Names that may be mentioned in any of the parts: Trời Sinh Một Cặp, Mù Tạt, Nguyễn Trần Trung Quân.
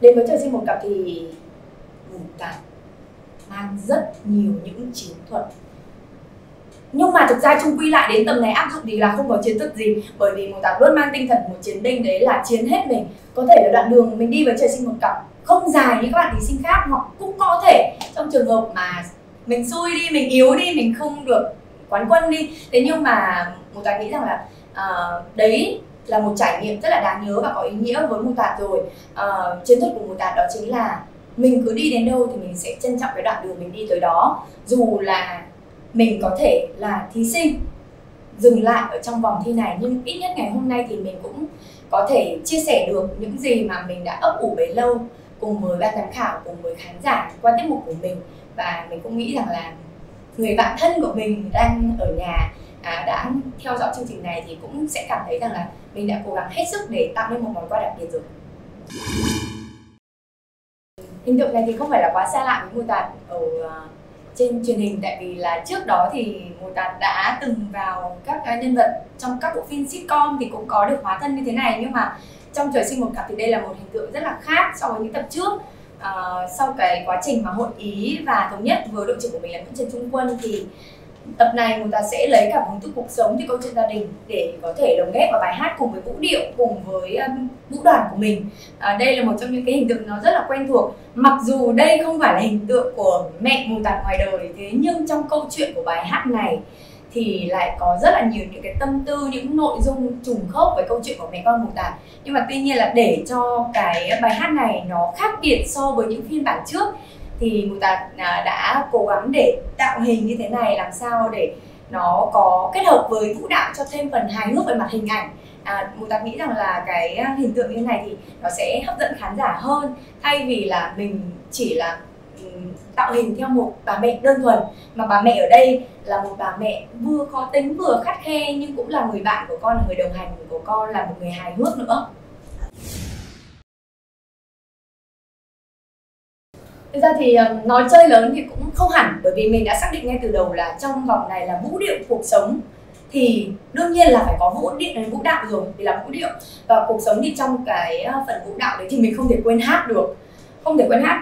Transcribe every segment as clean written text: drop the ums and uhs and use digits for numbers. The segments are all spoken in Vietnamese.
Đến với Trời Sinh Một Cặp thì Mù Tạt mang rất nhiều những chiến thuật, nhưng mà thực ra chung quy lại đến tầm này áp dụng thì là không có chiến thuật gì, bởi vì Mù Tạt luôn mang tinh thần một chiến binh, đấy là chiến hết mình. Có thể là đoạn đường mình đi với Trời Sinh Một Cặp không dài như các bạn thí sinh khác, hoặc cũng có thể trong trường hợp mà mình xui đi, mình yếu đi, mình không được quán quân đi. Thế nhưng mà Mù Tạt nghĩ rằng là đấy là một trải nghiệm rất là đáng nhớ và có ý nghĩa với Mù Tạt rồi. Chiến thuật của Mù Tạt đó chính là mình cứ đi đến đâu thì mình sẽ trân trọng cái đoạn đường mình đi tới đó, dù là mình có thể là thí sinh dừng lại ở trong vòng thi này, nhưng ít nhất ngày hôm nay thì mình cũng có thể chia sẻ được những gì mà mình đã ấp ủ bấy lâu cùng với ban giám khảo, cùng với khán giả qua tiết mục của mình. Và mình cũng nghĩ rằng là người bạn thân của mình đang ở nhà đã theo dõi chương trình này thì cũng sẽ cảm thấy rằng là mình đã cố gắng hết sức để tạo nên một món quà đặc biệt rồi. Hình tượng này thì không phải là quá xa lạ với Mù Tạt ở trên truyền hình, tại vì là trước đó thì Mù Tạt đã từng vào các nhân vật trong các bộ phim sitcom thì cũng có được hóa thân như thế này, nhưng mà trong Trời Sinh Một Cặp thì đây là một hình tượng rất là khác so với những tập trước. Sau cái quá trình mà hội ý và thống nhất với đội trưởng của mình là Nguyễn Trần Trung Quân thì tập này Mù Tạt sẽ lấy cảm hứng từ cuộc sống, từ câu chuyện gia đình để có thể lồng ghép vào bài hát cùng với vũ điệu, cùng với vũ đoàn của mình. Đây là một trong những cái hình tượng nó rất là quen thuộc, mặc dù đây không phải là hình tượng của mẹ Mù Tạt ngoài đời, thế nhưng trong câu chuyện của bài hát này thì lại có rất là nhiều những cái tâm tư, những nội dung trùng khớp với câu chuyện của mẹ con Mù Tạt. Nhưng mà tuy nhiên là để cho cái bài hát này nó khác biệt so với những phiên bản trước thì Mù Tạt đã cố gắng để tạo hình như thế này làm sao để nó có kết hợp với vũ đạo cho thêm phần hài hước về mặt hình ảnh. Mù Tạt nghĩ rằng là cái hình tượng như thế này thì nó sẽ hấp dẫn khán giả hơn, thay vì là mình chỉ là tạo hình theo một bà mẹ đơn thuần, mà bà mẹ ở đây là một bà mẹ vừa khó tính vừa khắt khe nhưng cũng là người bạn của con, là người đồng hành của con, là một người hài hước nữa. Thực ra thì nói chơi lớn thì cũng không hẳn, bởi vì mình đã xác định ngay từ đầu là trong vòng này là vũ điệu cuộc sống thì đương nhiên là phải có vũ đạo rồi, thì là vũ điệu. Và cuộc sống thì trong cái phần vũ đạo đấy thì mình không thể quên hát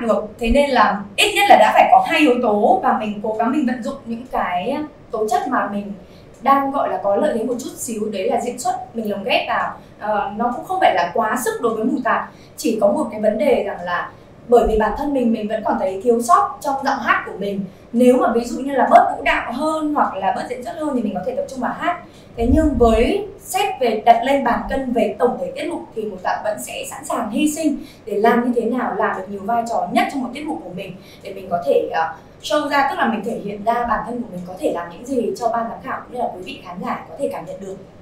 được, thế nên là ít nhất là đã phải có 2 yếu tố, và mình cố gắng mình vận dụng những cái tố chất mà mình đang gọi là có lợi thế một chút xíu, đấy là diễn xuất mình lồng ghép vào. Nó cũng không phải là quá sức đối với Mù Tạt, chỉ có một cái vấn đề rằng là bởi vì bản thân mình vẫn còn thấy thiếu sót trong giọng hát của mình. Nếu mà ví dụ như là bớt vũ đạo hơn hoặc là bớt diễn xuất hơn thì mình có thể tập trung vào hát. Thế nhưng với xét về đặt lên bàn cân về tổng thể tiết mục thì Mù Tạt vẫn sẽ sẵn sàng hy sinh để làm như thế nào làm được nhiều vai trò nhất trong một tiết mục của mình, để mình có thể show ra, tức là mình thể hiện ra bản thân của mình có thể làm những gì cho ban giám khảo cũng như là quý vị khán giả có thể cảm nhận được.